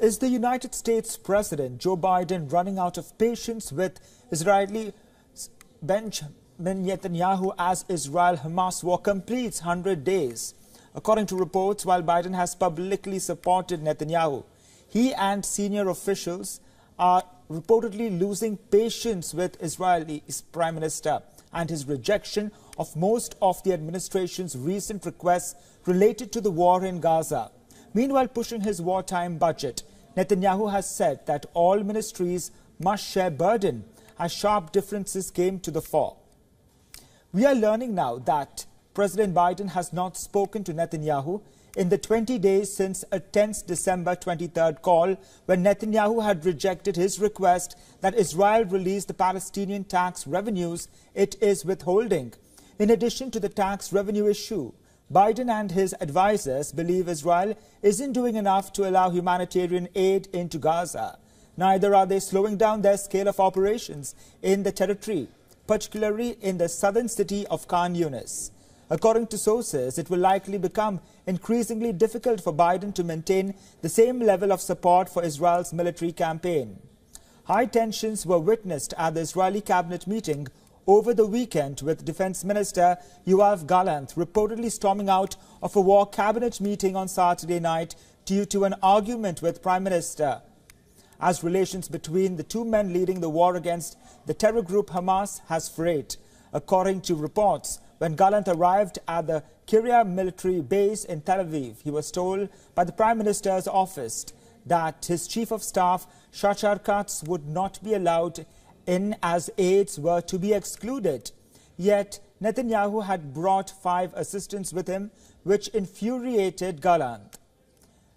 Is the United States President Joe Biden running out of patience with Israeli Benjamin Netanyahu as Israel-Hamas war completes 100 days? According to reports, while Biden has publicly supported Netanyahu, he and senior officials are reportedly losing patience with Israeli Prime Minister and his rejection of most of the administration's recent requests related to the war in Gaza. Meanwhile, pushing his wartime budget, Netanyahu has said that all ministries must share burden as sharp differences came to the fore. We are learning now that President Biden has not spoken to Netanyahu in the 20 days since a tense December 23rd call when Netanyahu had rejected his request that Israel release the Palestinian tax revenues it is withholding. In addition to the tax revenue issue, Biden and his advisers believe Israel isn't doing enough to allow humanitarian aid into Gaza. Neither are they slowing down their scale of operations in the territory, particularly in the southern city of Khan Yunus. According to sources, it will likely become increasingly difficult for Biden to maintain the same level of support for Israel's military campaign. High tensions were witnessed at the Israeli cabinet meeting over the weekend, with Defense Minister Yoav Gallant reportedly storming out of a war cabinet meeting on Saturday night due to an argument with Prime Minister, as relations between the two men leading the war against the terror group Hamas has frayed. According to reports, when Gallant arrived at the Kirya military base in Tel Aviv, he was told by the Prime Minister's office that his Chief of Staff, Shachar Katz, would not be allowed in as aides were to be excluded. Yet Netanyahu had brought 5 assistants with him, which infuriated Gallant.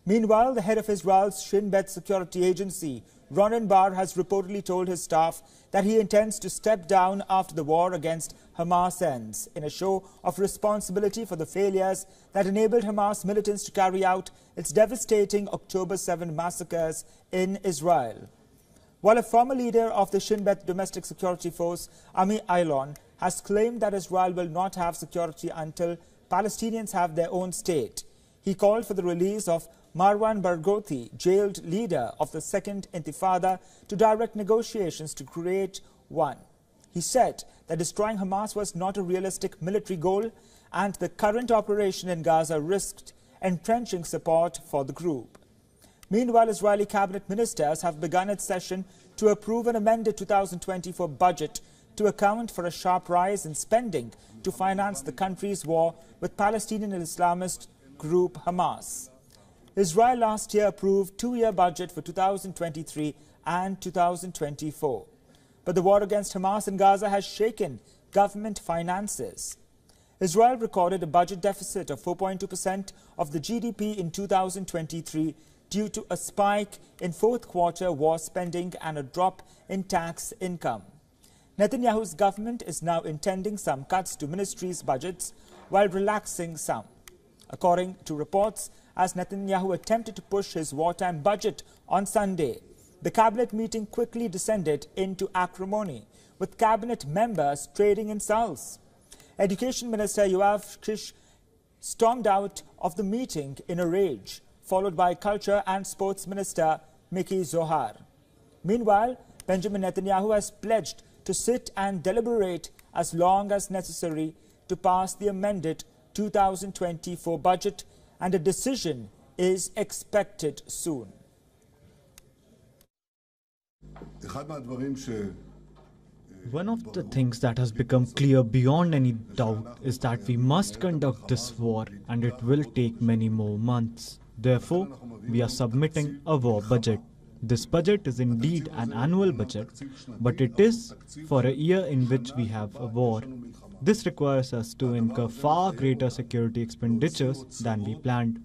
Meanwhile, the head of Israel's Shin Bet security agency, Ronen Bar, has reportedly told his staff that he intends to step down after the war against Hamas ends, in a show of responsibility for the failures that enabled Hamas militants to carry out its devastating October 7 massacres in Israel. While a former leader of the Shin Bet domestic security force, Ami Ayalon, has claimed that Israel will not have security until Palestinians have their own state, he called for the release of Marwan Barghouti, jailed leader of the Second Intifada, to direct negotiations to create one. He said that destroying Hamas was not a realistic military goal and the current operation in Gaza risked entrenching support for the group. Meanwhile, Israeli cabinet ministers have begun its session to approve an amended 2024 budget to account for a sharp rise in spending to finance the country's war with Palestinian Islamist group Hamas. Israel last year approved two-year budget for 2023 and 2024. But the war against Hamas in Gaza has shaken government finances. Israel recorded a budget deficit of 4.2% of the GDP in 2023, due to a spike in fourth-quarter war spending and a drop in tax income. Netanyahu's government is now intending some cuts to ministries' budgets while relaxing some. According to reports, as Netanyahu attempted to push his wartime budget on Sunday, the cabinet meeting quickly descended into acrimony, with cabinet members trading insults. Education Minister Yoav Kish stormed out of the meeting in a rage, followed by Culture and Sports Minister Mickey Zohar. Meanwhile, Benjamin Netanyahu has pledged to sit and deliberate as long as necessary to pass the amended 2024 budget, and a decision is expected soon. One of the things that has become clear beyond any doubt is that we must conduct this war, and it will take many more months. Therefore, we are submitting a war budget. This budget is indeed an annual budget, but it is for a year in which we have a war. This requires us to incur far greater security expenditures than we planned.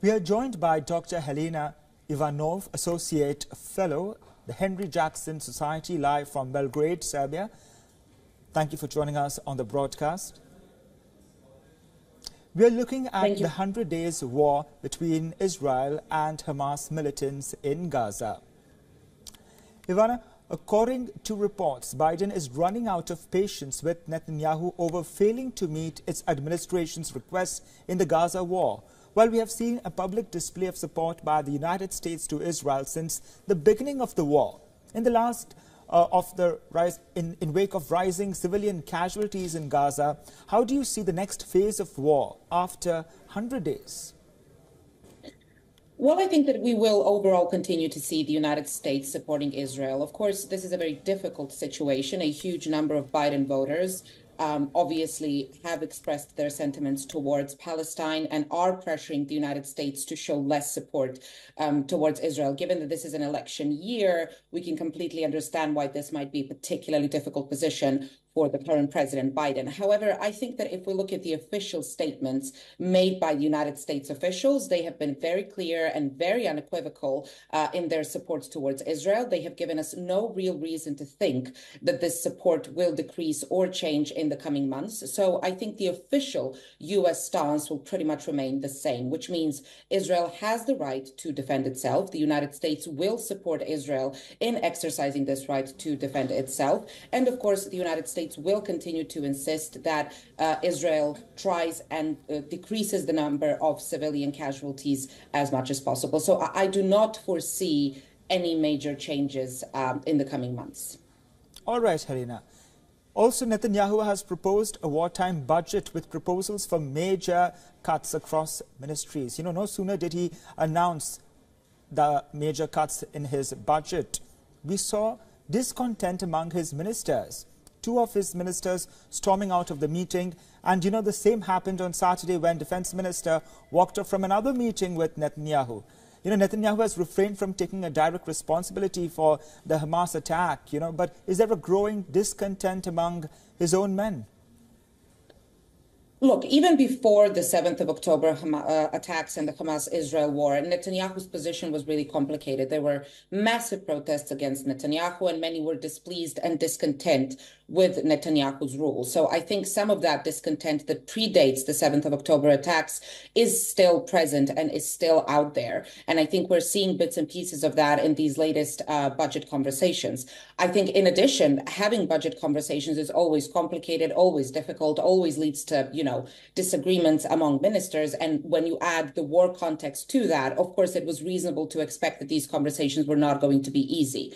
We are joined by Dr. Helena Ivanov, Associate Fellow, the Henry Jackson Society, live from Belgrade, Serbia. Thank you for joining us on the broadcast. We are looking at the 100 days war between Israel and Hamas militants in Gaza. Ivana, According to reports, Biden is running out of patience with Netanyahu over failing to meet its administration's requests in the Gaza war. While we have seen a public display of support by the United States to Israel since the beginning of the war, in the wake of rising civilian casualties in Gaza, how do you see the next phase of war after 100 days? Well, I think that we will overall continue to see the United States supporting Israel. Of course, this is a very difficult situation. A huge number of Biden voters obviously have expressed their sentiments towards Palestine and are pressuring the United States to show less support towards Israel. Given that this is an election year, we can completely understand why this might be a particularly difficult position for the current President Biden. However, I think that if we look at the official statements made by the United States officials, they have been very clear and very unequivocal in their support towards Israel. They have given us no real reason to think that this support will decrease or change in the coming months. So I think the official U.S. stance will pretty much remain the same, which means Israel has the right to defend itself. The United States will support Israel in exercising this right to defend itself. And of course, the United States will continue to insist that Israel tries and decreases the number of civilian casualties as much as possible. So I do not foresee any major changes in the coming months. All right, Helena. Also, Netanyahu has proposed a wartime budget with proposals for major cuts across ministries. You know, no sooner did he announce the major cuts in his budget, we saw discontent among his ministers. Two of his ministers storming out of the meeting. And you know, the same happened on Saturday when Defense Minister walked off from another meeting with Netanyahu. You know, Netanyahu has refrained from taking a direct responsibility for the Hamas attack, you know, but is there a growing discontent among his own men? Look, even before the 7th of October attacks and the Hamas-Israel war, Netanyahu's position was really complicated. There were massive protests against Netanyahu, and many were displeased and discontent with Netanyahu's rule. So I think some of that discontent that predates the 7th of October attacks is still present and is still out there. And I think we're seeing bits and pieces of that in these latest budget conversations. I think, in addition, having budget conversations is always complicated, always difficult, always leads to, you know, disagreements among ministers. And when you add the war context to that, of course, it was reasonable to expect that these conversations were not going to be easy.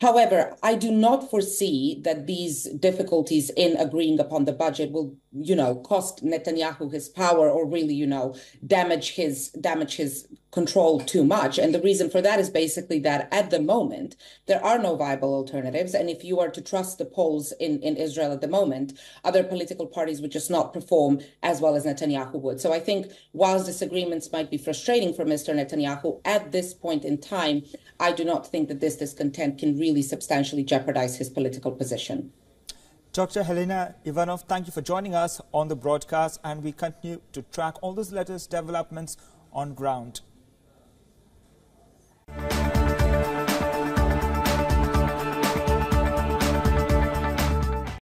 However, I do not foresee that these difficulties in agreeing upon the budget will, you know, cost Netanyahu his power or really, you know, damage his control too much. And the reason for that is basically that at the moment, there are no viable alternatives. And if you are to trust the polls in Israel at the moment, other political parties would just not perform as well as Netanyahu would. So I think whilst disagreements might be frustrating for Mr. Netanyahu, at this point in time, I do not think that this discontent can really substantially jeopardize his political position. Dr. Helena Ivanov, thank you for joining us on the broadcast, and we continue to track all those latest developments on ground.